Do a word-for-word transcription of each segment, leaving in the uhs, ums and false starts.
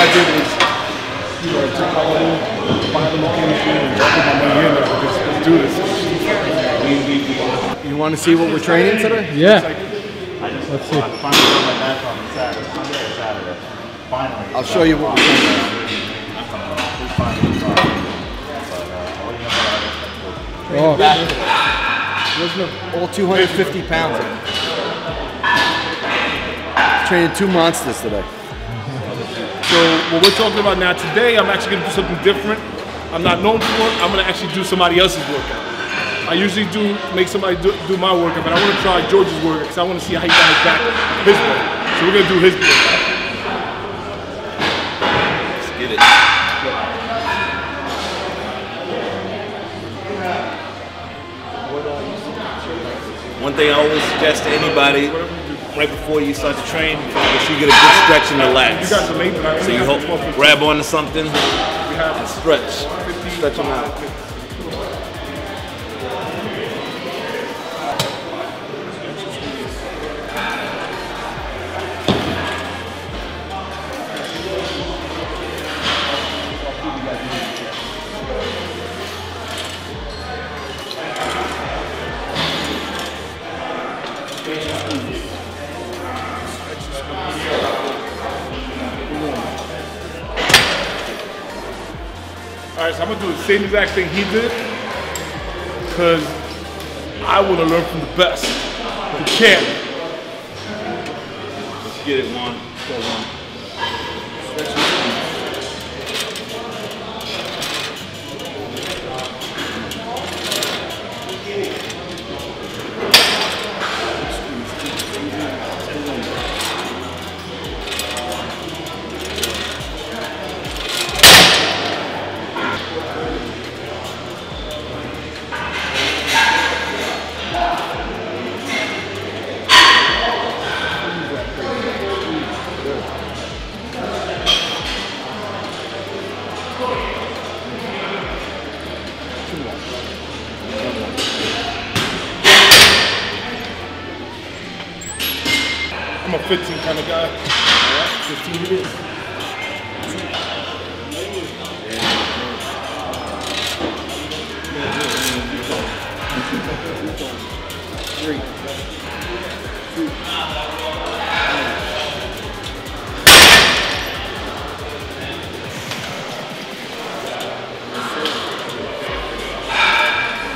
I did is, you know, I took my own final chemistry and dropped my money in there. Let's, let's do this. You want to see what we're training today? Yeah. I just let's see. Finally got my match on Saturday, Sunday or Saturday. Finally. I'll show you what we're doing. Oh. All two hundred fifty pounds. Training two monsters today. So what we're talking about now today, I'm actually going to do something different. I'm not known for it. I'm going to actually do somebody else's workout. I usually do make somebody do, do my workout, but I want to try George's workout because I want to see how he got his back, his work. So we're going to do his workout. Let's get it. One thing I always suggest to anybody, right before you start to train, is you get a good stretch in the lats. So you hope, grab onto something and stretch. Stretch them out. I'm gonna do the same exact thing he did, cause I wanna learn from the best, the champ. Let's get it, one. Go one. I'm a fifteen kind of guy. fifteen minutes. Three. Two.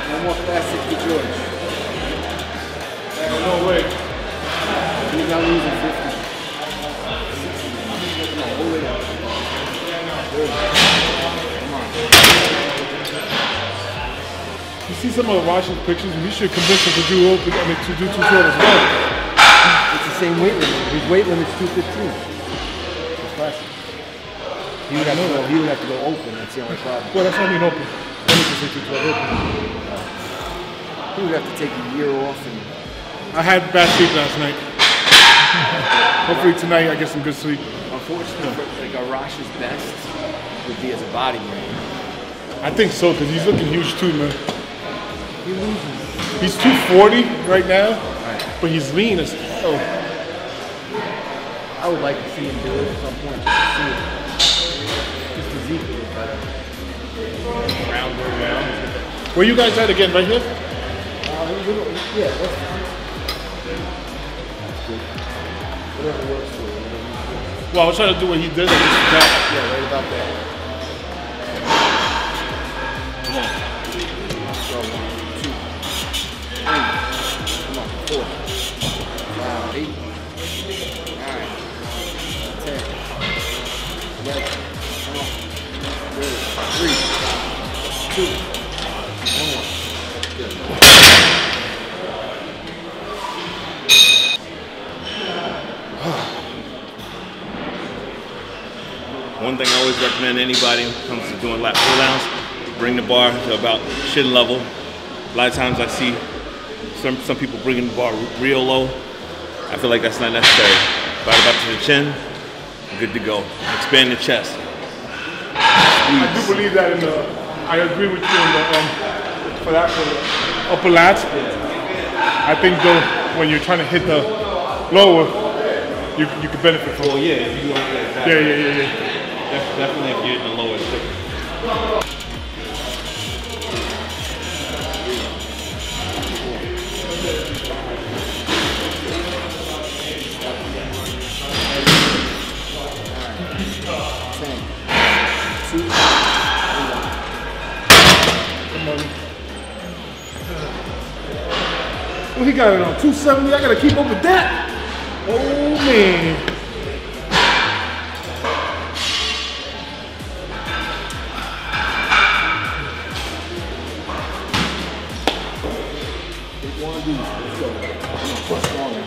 One more classic for George. No, no way. He's not losing fifty. No, hold it up. Come on. You see some of Arash's pictures, we should convince him to do open, I mean, to do two twelve as well. It's the same weight limit. His weight limit's two fifteen. It's classic. He would have to go, he would have to go open, that's the only problem. Well, that's what I mean open. Let me just say two twelve open. He would have to take a year off. And I had bad sleep last night. Hopefully tonight I get some good sleep. Unfortunately, like Arash's best would be as a body man. I think so, because he's looking huge too, man. He loses. He's two forty right now, right, but he's lean as hell. I would like to see him do it at some point, just to see it. His physique is better. Round, round, round. Where you guys at again, right here? Uh, yeah, that's whatever works for you. Well, I was trying to do what he did. Like that. Yeah, right about that. Come on. So one, two, three. Come on, four. Five, eight, nine, ten, eleven. Come on. Three, two, one. Good. One thing I always recommend anybody when it comes to doing lat pull-downs, bring the bar to about shin level. A lot of times I see some, some people bringing the bar real low. I feel like that's not necessary. Right about to the chin, good to go. Expand the chest. Squeeze. I do believe that in the, I agree with you in the, um, for that, for the upper lats. I think though, when you're trying to hit the lower, you, you can benefit from it. Oh yeah, if you do like that. Yeah, yeah, yeah, yeah. Def definitely if you're in the lowest six. Oh, he got it on two seventy. I gotta keep up with that. Oh man. Take one of these. Let's go. Bust on it.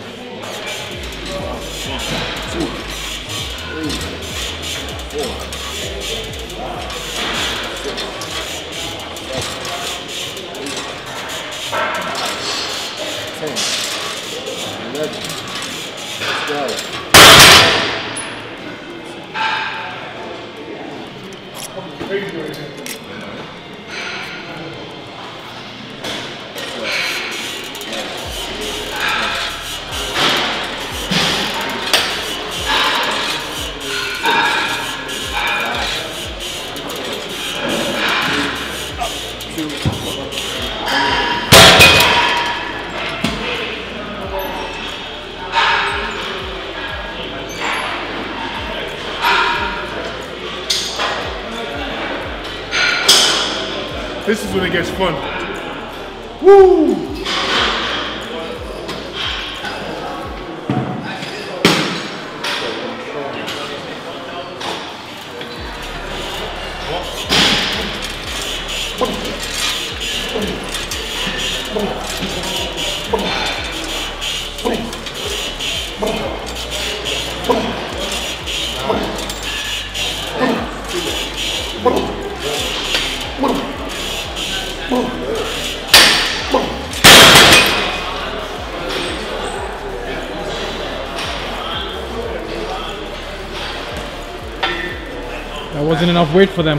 This is when it gets fun. Woo! That wasn't enough weight for them.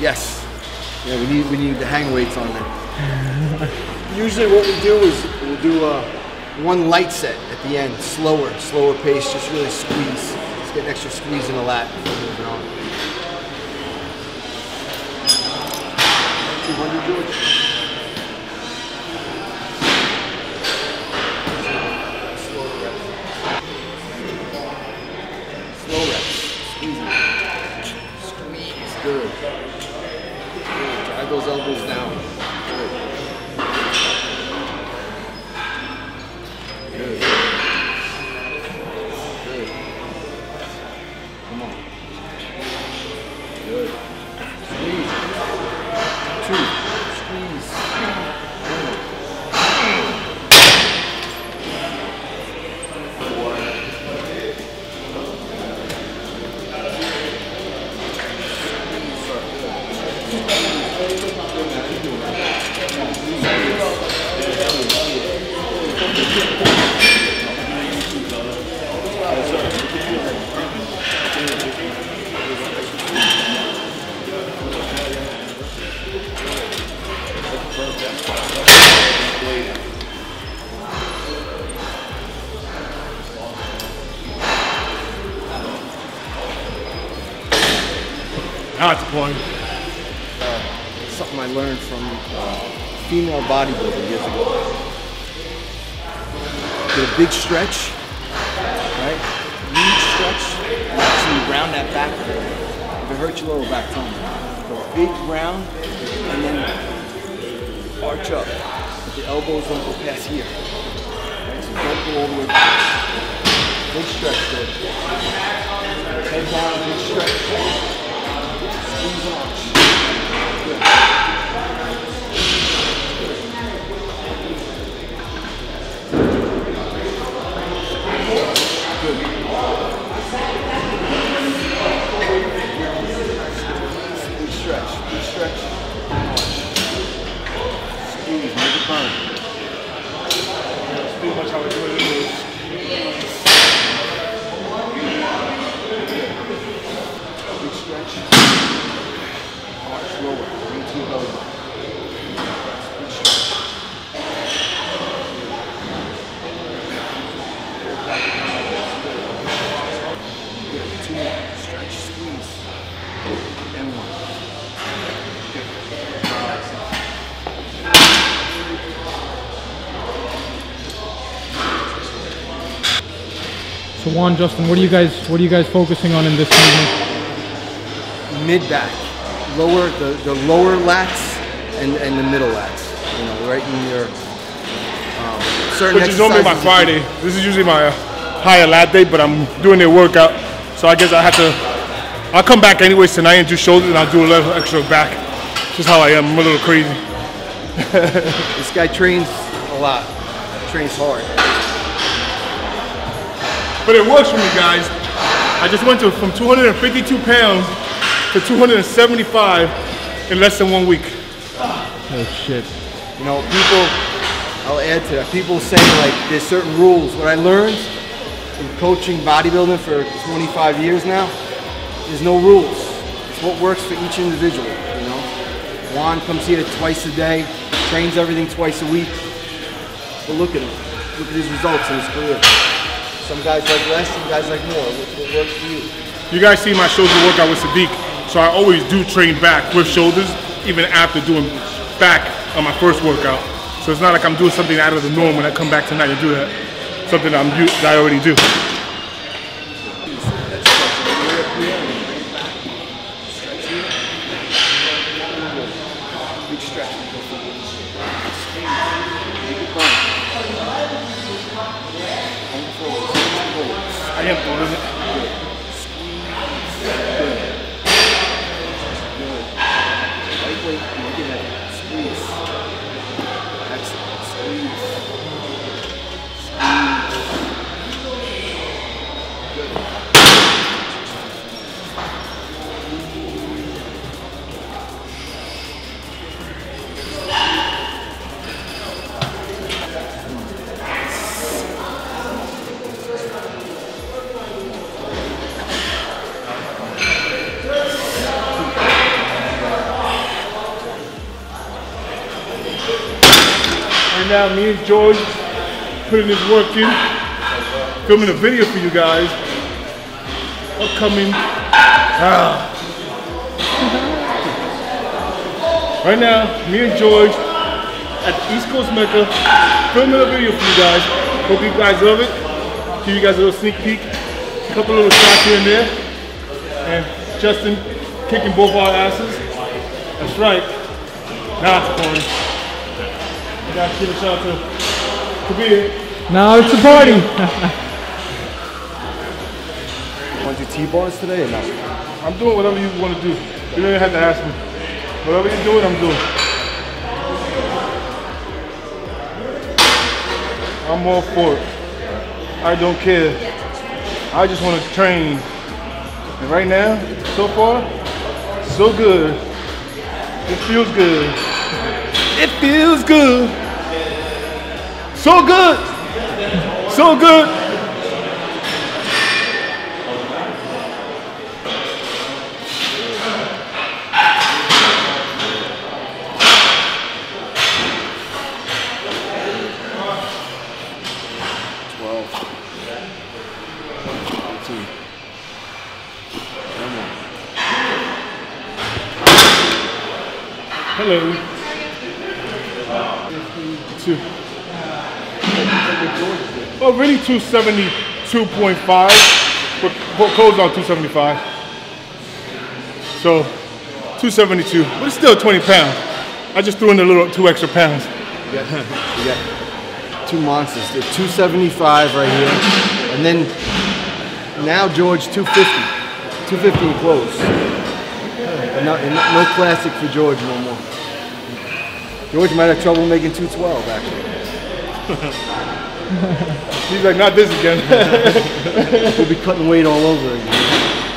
Yes. Yeah, we need we need the hang weights on them. Usually, what we do is we'll do a one light set at the end, slower, slower pace, just really squeeze. Just get an extra squeeze in the lat before moving on. two hundred, George. Slow reps. Slow reps. Squeeze it. Good. Good. Drive those elbows down. Good. Good. Good. Come on. Good. Squeeze. Two. Squeeze. One. Four. That's fun. Uh, something I learned from uh, female bodybuilder years ago. Get a big stretch, right? Huge stretch, and actually round that back. If it hurts your lower back, tell me. Go big round, and then arch up. But the elbows don't go past here. Right? So don't go all the way back. Big stretch, good. Head down, big stretch. Squeeze arch. Good. and one. So Juan, Justin, what are you guys what are you guys focusing on in this movement? Mid back, lower the, the lower lats and, and the middle lats. You know, right in your um, certain. Which is normally my Friday. This is usually my uh, higher lat day, but I'm doing a workout, so I guess I have to. I'll come back anyways tonight and do shoulders, and I'll do a little extra back. Just how I am. I'm a little crazy. This guy trains a lot. Trains hard. But it works for me, guys. I just went to from two hundred fifty-two pounds to two hundred seventy-five in less than one week. Oh shit. You know, people, I'll add to that, people say like there's certain rules. What I learned in coaching bodybuilding for twenty-five years now, there's no rules. It's what works for each individual, you know. Juan comes here twice a day, trains everything twice a week. But look at him. Look at his results in his career. Some guys like less, some guys like more. What works for you? You guys see my shoulder workout with Sadiq, so I always do train back with shoulders, even after doing back on my first workout. So it's not like I'm doing something out of the norm when I come back tonight and do that. Something that, I'm, that I already do. Now me and George putting this work in, filming a video for you guys. Upcoming. Ah. Right now, me and George at the East Coast Mecca filming a video for you guys. Hope you guys love it. Give you guys a little sneak peek, a couple little shots here and there, and Justin kicking both our asses. That's right. Nah, it's corny. Got to give a shout to Kabir. Now it's a party. Want to do T-bars today or not? I'm doing whatever you want to do. You don't even have to ask me. Whatever you do, I'm doing. I'm all for it. I don't care. I just want to train. And right now, so far, so good. It feels good. It feels good. So good. So good. twelve. Hello. Two. Well, really two seventy-two point five, but code's on two seventy-five. So two seventy-two, but it's still twenty pounds. I just threw in a little two extra pounds. You got, you got two monsters. They're two seventy-five right here, and then now George two fifty, two fifty in close. And no, and no classic for George no more. George might have trouble making two twelve, actually. He's like, not this again. We'll be cutting weight all over again.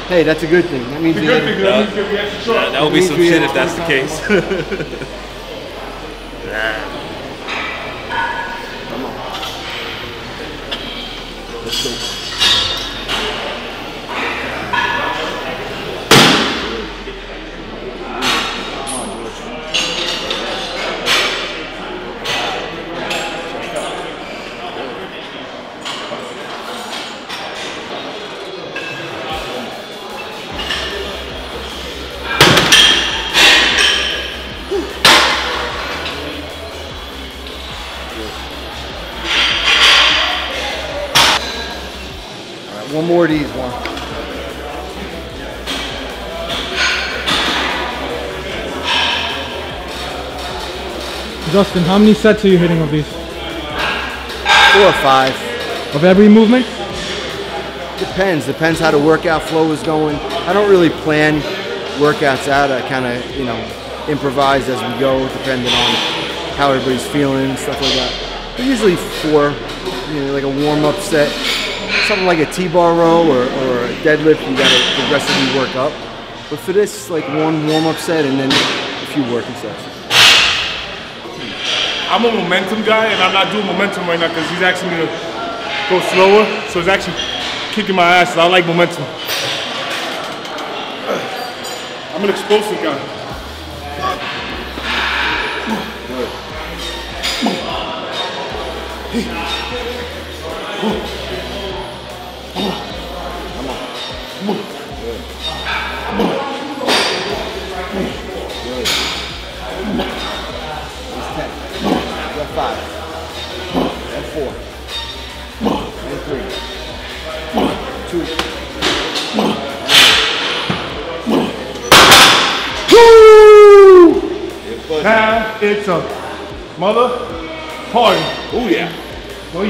Hey, that's a good thing. That means you're going to be extra strong. Yeah, that would be some shit if that's the case. Come on. Let's go. more of these ones. Justin, how many sets are you hitting of these? Four or five. Of every movement? Depends. Depends how the workout flow is going. I don't really plan workouts out. I kind of, you know, improvise as we go, depending on how everybody's feeling, stuff like that. But usually four, you know, like a warm-up set, something like a T-bar row or, or a deadlift. You got to progressively work up. But for this, like one warm-up set and then a few working sets. I'm a momentum guy, and I'm not doing momentum right now because he's actually going to go slower, so he's actually kicking my ass. So I like momentum. I'm an explosive guy. Five, and four, and three, two, woo! Now it's a mother party. Oh yeah. Oh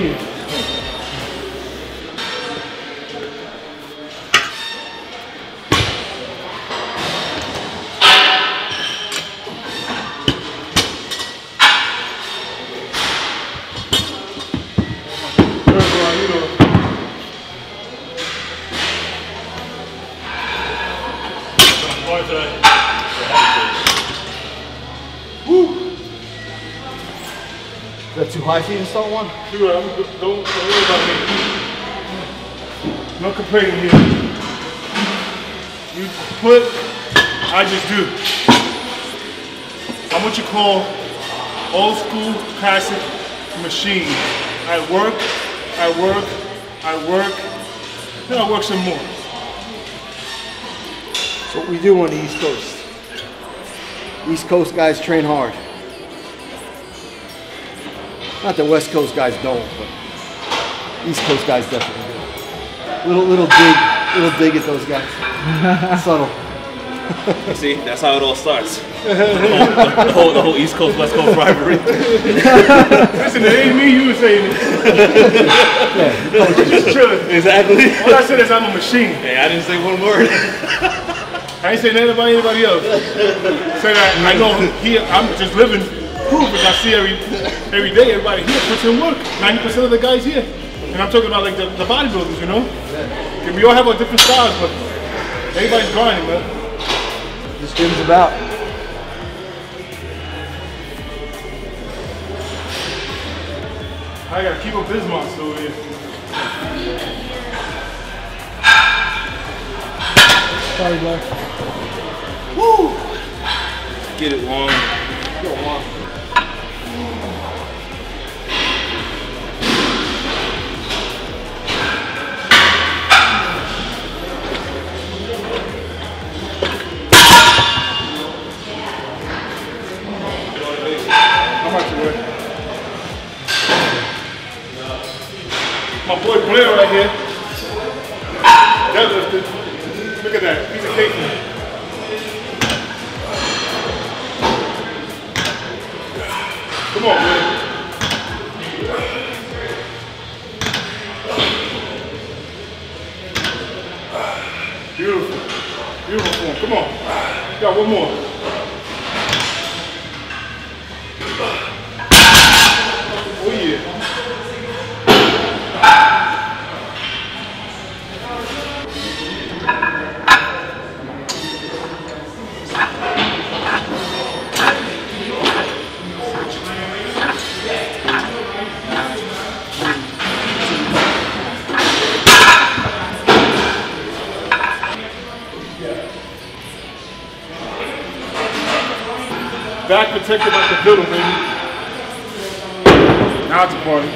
high feet and start one? Dude, I'm, don't, don't worry about me. No complaining here. You put, I just do. I'm what you call old school classic machine. I work, I work, I work, then I work some more. That's what we do on the East Coast. East Coast guys train hard. Not that West Coast guys don't, but East Coast guys definitely do. Little, little dig, little dig at those guys. Subtle. You see, that's how it all starts. The whole, the whole, the whole East Coast, West Coast rivalry. Listen, it ain't me, you were saying it. Yeah. We're just chilling. Exactly. All I said is I'm a machine. Hey, I didn't say one word. I ain't saying nothing about anybody else. Say that I know here, I'm just living. Proof is I see every every day everybody here puts in work. ninety percent of the guys here. And I'm talking about like the, the bodybuilders, you know? Yeah. We all have our different styles, but everybody's grinding, man. This gym's about. I gotta keep up this monster over here. Sorry, Black. Woo! Get it long. Get it long. My boy Blair right here. Deadlifted. Look at that. Piece of cake. Come on, man. Beautiful. Beautiful form. Come on. You got one more. Oh yeah. Back protected like the fiddle, baby. Now it's a party.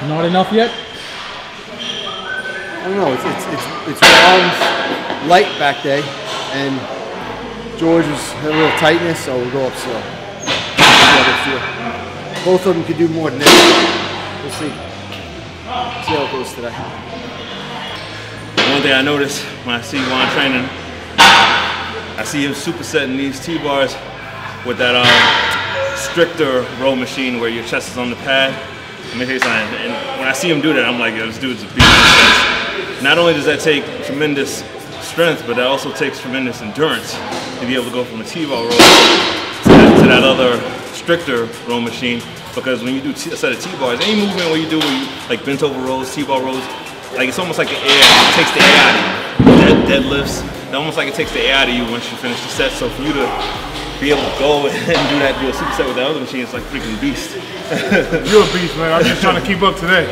Not enough yet? I don't know. It's it's it's it's Ron's light back day, and George was had a little tightness, so we'll go up slow. Yeah, both of them could do more than that. We'll see. See how it goes today. One thing I noticed when I see Juan training, I see him supersetting these T-bars with that um, stricter row machine where your chest is on the pad. Let me tell you something. And when I see him do that, I'm like, yo, this dude's a beast. Not only does that take tremendous strength, but that also takes tremendous endurance to be able to go from a T-bar row to that other stricter row machine. Because when you do a set of T-bars, any movement where you do where you, like bent over rows, T-bar rows, like it's almost like the air it takes the air out of you. Dead, deadlifts, it's almost like it takes the air out of you once you finish the set. So for you to be able to go and do that, do a superset with that other machine, it's like freaking beast. You're a beast, man. I'm just trying to keep up today.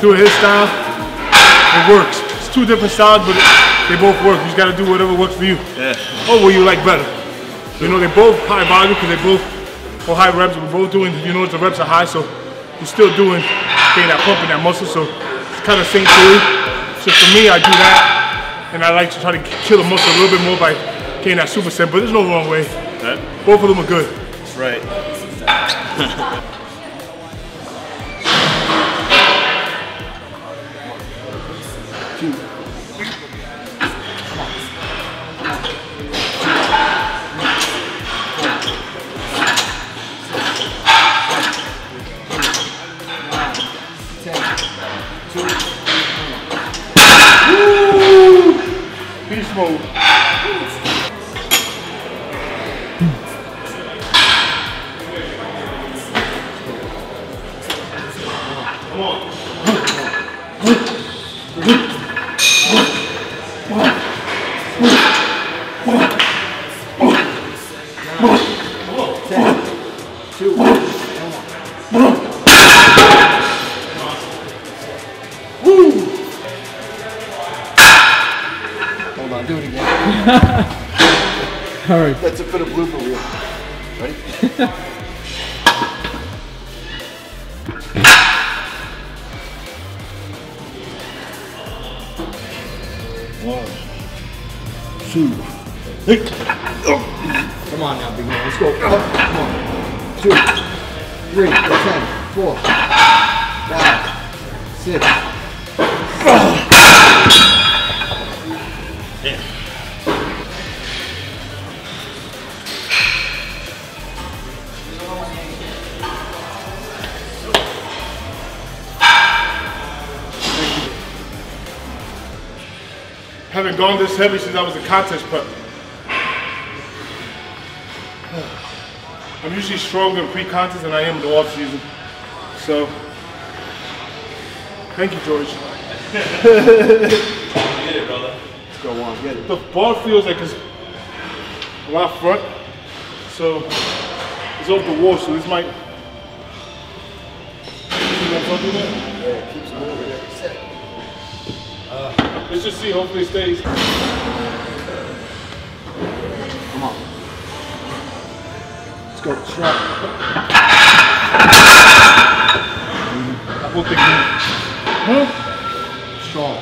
Doing his style, it works. It's two different styles, but it, they both work. You just gotta do whatever works for you. Yeah. Or what you like better. You know, they both high volume because they both for high reps. We're both doing, you know, the reps are high, so you're still doing, getting that pump and that muscle, so it's kind of the same theory. So for me, I do that, and I like to try to kill the muscle a little bit more by getting that superset, but there's no wrong way. That? Both of them are good. That's right. Woo! Beast mode. That's it for the blooper reel. Ready? One, two, three. Come on now, big man. Let's go. One, two, three, ten, four, five, six. Yeah. Haven't gone this heavy since I was a contest prep. I'm usually stronger pre-contest than I am in the off season. So, thank you, George. Get it, brother. Let's go on. Get it. The bar feels like it's a lot front, so it's over the wall. So this might. You know what I'm talking about? Yeah, it keeps moving every set. Uh, Let's just see, hopefully it stays. Come on. Let's go, strap. I won't think more. Huh? Strong.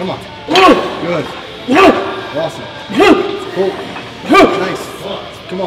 Come on. Come on. Good. Come on. Good. Awesome. Cool. Nice. Come on.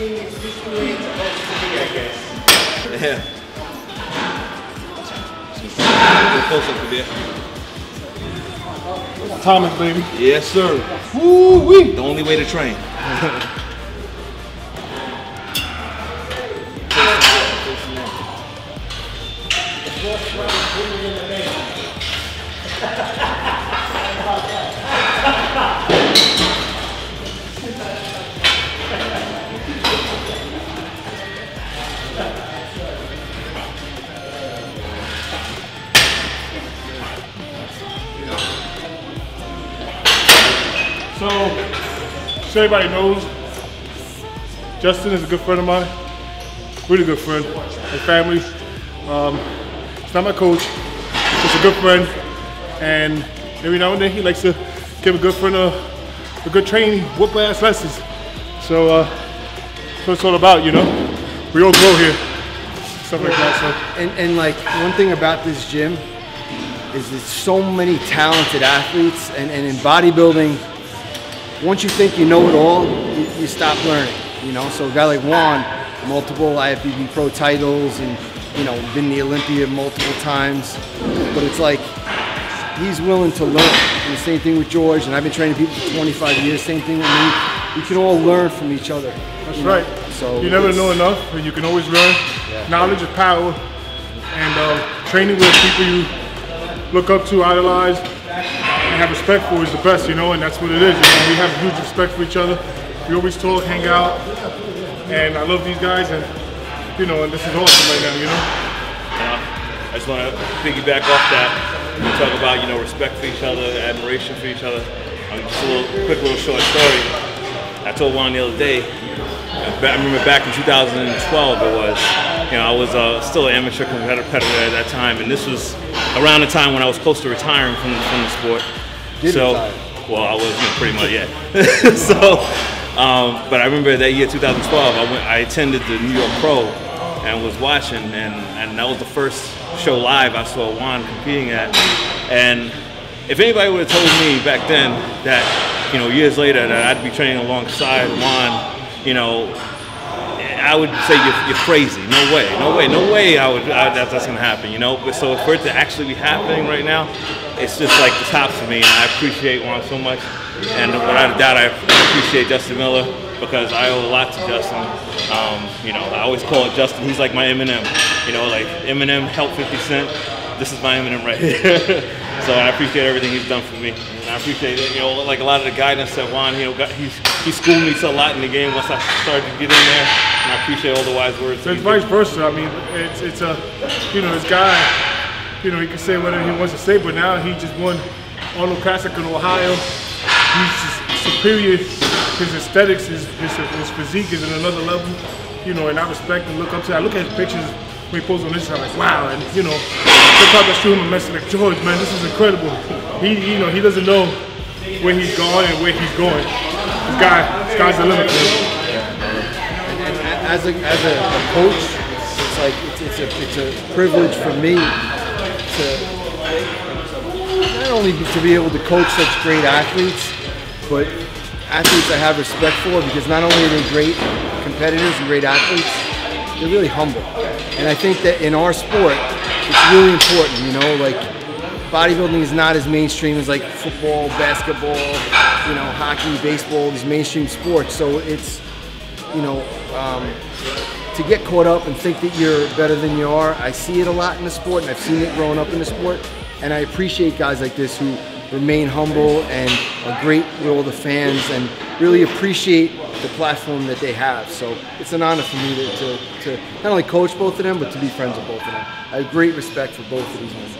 everything is just the way it's supposed to be, I guess. Yeah. Go closer, Kabir. Atomic, baby. Yes, sir. Woo-wee. The only way to train. So, just so everybody knows, Justin is a good friend of mine, really good friend, and family. Um, it's not my coach, it's just a good friend, and every now and then he likes to give a good friend a, a good training, whoop-ass lessons. So, uh, that's what it's all about, you know? We all grow here, stuff like that. So. And, and like, one thing about this gym is there's so many talented athletes, and, and in bodybuilding, once you think you know it all, you, you stop learning, you know? So a guy like Juan, multiple I F B B Pro titles and, you know, been to the Olympia multiple times, but it's like, he's willing to learn. And the same thing with George, and I've been training people for twenty-five years, same thing with me. We can all learn from each other. That's right. Know? So you never know enough, and you can always learn. Yeah. Knowledge is power, and uh, training with people you look up to, idolize, and have respect for is the best, you know, and that's what it is. You know? We have huge respect for each other. We always talk, hang out, and I love these guys, and you know, and this is awesome right now, you know? Yeah, I just want to piggyback off that. We talk about, you know, respect for each other, admiration for each other. Um, just a little, quick little short story. I told Juan the other day, I remember back in two thousand twelve it was, you know, I was uh, still an amateur competitor at that time, and this was around the time when I was close to retiring from, from the sport. Did so, retire. Well, I was, you know, pretty much, yeah. So, um, but I remember that year, twenty twelve, I went, I attended the New York Pro and was watching, and, and that was the first show live I saw Juan competing at. And if anybody would have told me back then that, you know, years later that I'd be training alongside Juan, you know, I would say you're, you're crazy. No way, no way, no way. I would. I, that, that's gonna happen, you know. But so for it to actually be happening right now, it's just like the top for me. And I appreciate Juan so much. And without a doubt, I appreciate Justin Miller because I owe a lot to Justin. Um, you know, I always call it Justin. He's like my Eminem. You know, like Eminem helped fifty Cent. This is my Eminem right here. So I appreciate everything he's done for me. And I appreciate it. You know, like a lot of the guidance that Juan, you know, got, he's, he schooled me so a lot in the game once I started to get in there. And I appreciate all the wise words. So it's vice versa. I mean, it's, it's a, you know, this guy, you know, he can say whatever he wants to say, but now he just won Arnold Classic in Ohio. He's just superior. His aesthetics, his, his, his physique is at another level. You know, and I respect and look up to that. I look at his pictures when he posts on Instagram, I'm like, wow, and you know, sometimes I shoot him a message like, George, man, this is incredible. He, you know, he doesn't know where he's gone and where he's going. This guy, this guy's the limit. And, and as a as a, a coach, it's like it's, it's a it's a privilege for me to not only to be able to coach such great athletes, but athletes I have respect for because not only are they great competitors and great athletes, they're really humble. And I think that in our sport, it's really important, you know, like bodybuilding is not as mainstream as like football, basketball, you know, hockey, baseball, these mainstream sports. So it's, you know, um, to get caught up and think that you're better than you are, I see it a lot in the sport and I've seen it growing up in the sport. And I appreciate guys like this who remain humble and are great with all the fans and really appreciate the platform that they have. So it's an honor for me to, to, to not only coach both of them, but to be friends with both of them. I have great respect for both of these men.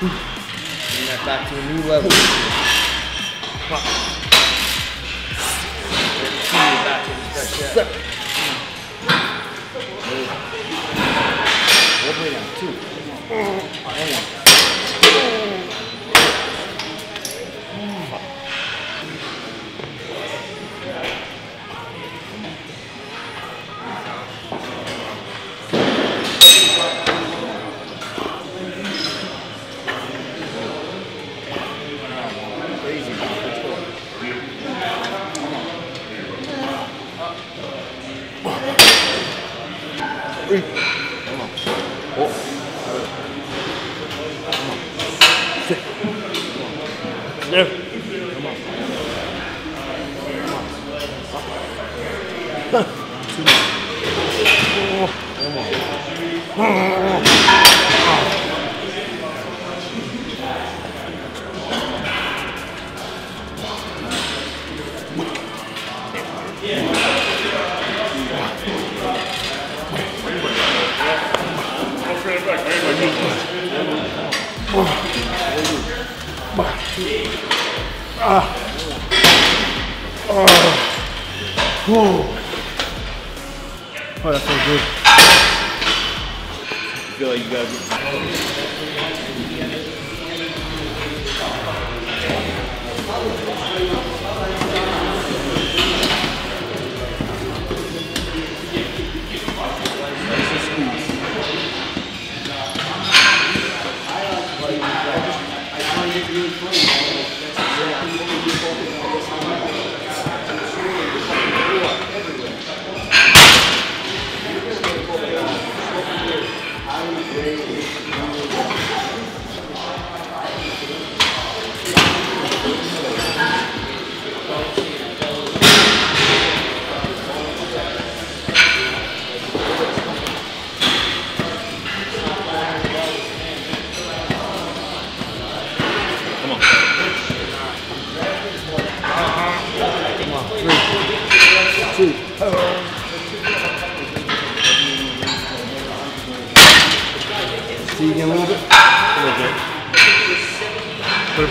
Bring that back to a new level. One way down, two. One more.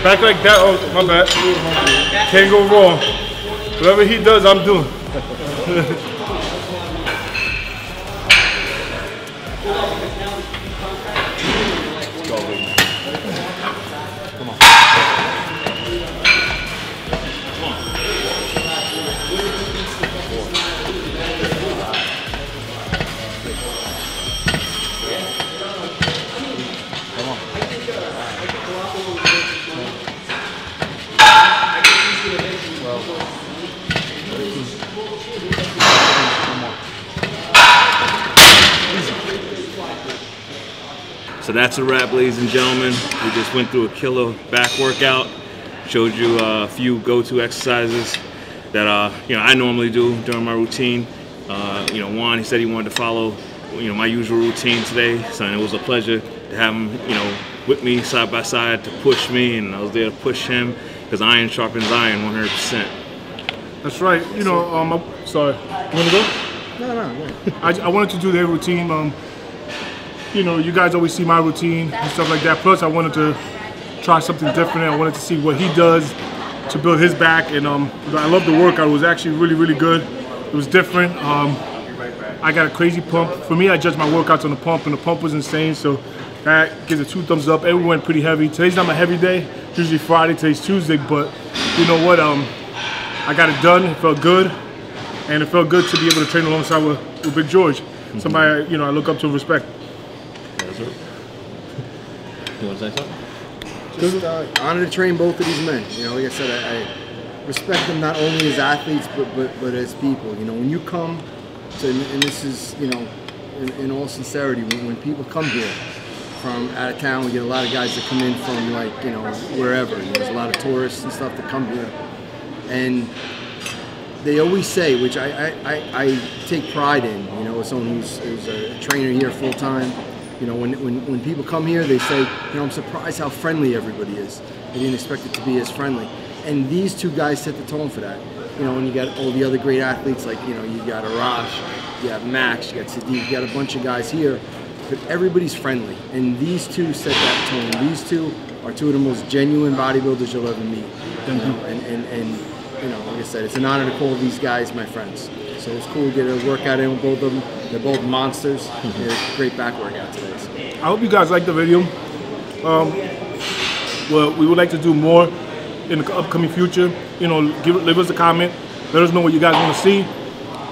Back like that, oh my bad. Can't go wrong. Whatever he does, I'm doing. Let's go, baby. Come on. Come on. Come on. So that's a wrap, ladies and gentlemen. We just went through a killer back workout. Showed you a few go-to exercises that uh, you know I normally do during my routine. Uh, you know, Juan, he said he wanted to follow you know my usual routine today, so it was a pleasure to have him you know with me side by side to push me, and I was there to push him because iron sharpens iron, one hundred percent. That's right. You know, um, I, sorry. You wanna go? No, no, no. I, I wanted to do their routine. Um, You know, you guys always see my routine and stuff like that. Plus, I wanted to try something different. I wanted to see what he does to build his back. And um, I love the workout. It was actually really, really good. It was different. Um, I got a crazy pump. For me, I judge my workouts on the pump, and the pump was insane. So that gives it two thumbs up. Everyone went pretty heavy. Today's not my heavy day. It's usually Friday. Today's Tuesday. But you know what? Um, I got it done. It felt good. And it felt good to be able to train alongside with, with Big George. Mm-hmm. Somebody, you know, I look up to and respect. You want to say something? Just uh, honor to train both of these men. You know, like I said, I, I respect them not only as athletes, but, but but as people. You know, when you come, to, and this is, you know, in, in all sincerity, when, when people come here from out of town, we get a lot of guys that come in from, like, you know, wherever. You know, there's a lot of tourists and stuff that come here. And they always say, which I, I, I, I take pride in, you know, as someone who's, who's a trainer here full-time. You know, when, when, when people come here, they say, you know, I'm surprised how friendly everybody is. I didn't expect it to be as friendly. And these two guys set the tone for that. You know, and you got all the other great athletes, like, you know, you got Arash, you have Max, you got Sadiq, you got a bunch of guys here but everybody's friendly. And these two set that tone. These two are two of the most genuine bodybuilders you'll ever meet. You know? and, and, and, you know, like I said, it's an honor to call these guys my friends. So it's cool to get a workout in with both of them. They're both monsters. They're great back workout today. So. I hope you guys liked the video. Um, well, we would like to do more in the upcoming future. You know, give, leave us a comment. Let us know what you guys want to see.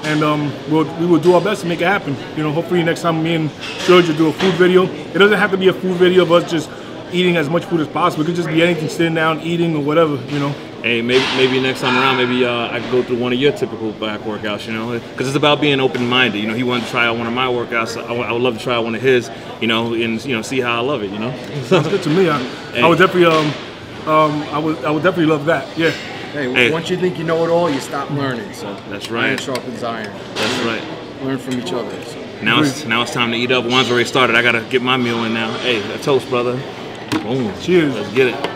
And um, we'll, we will do our best to make it happen. You know, hopefully next time me and George will do a food video. It doesn't have to be a food video of us just eating as much food as possible. It could just be anything, sitting down, eating, or whatever, you know. Hey, maybe, maybe next time around, maybe uh, I could go through one of your typical back workouts, you know, because it's about being open-minded. You know, he wanted to try out one of my workouts. I, I would love to try out one of his, you know, and, you know, see how I love it, you know. Sounds good to me. I, hey. I would definitely, um, um, I would, I would definitely love that, yeah. Hey, hey, once you think you know it all, you stop learning, so. That's right. Iron sharpens iron. That's right. Learn from each other, so. Now it's, now it's time to eat up. One's already started. I got to get my meal in now. Hey, a toast, brother. Boom. Cheers. Let's get it.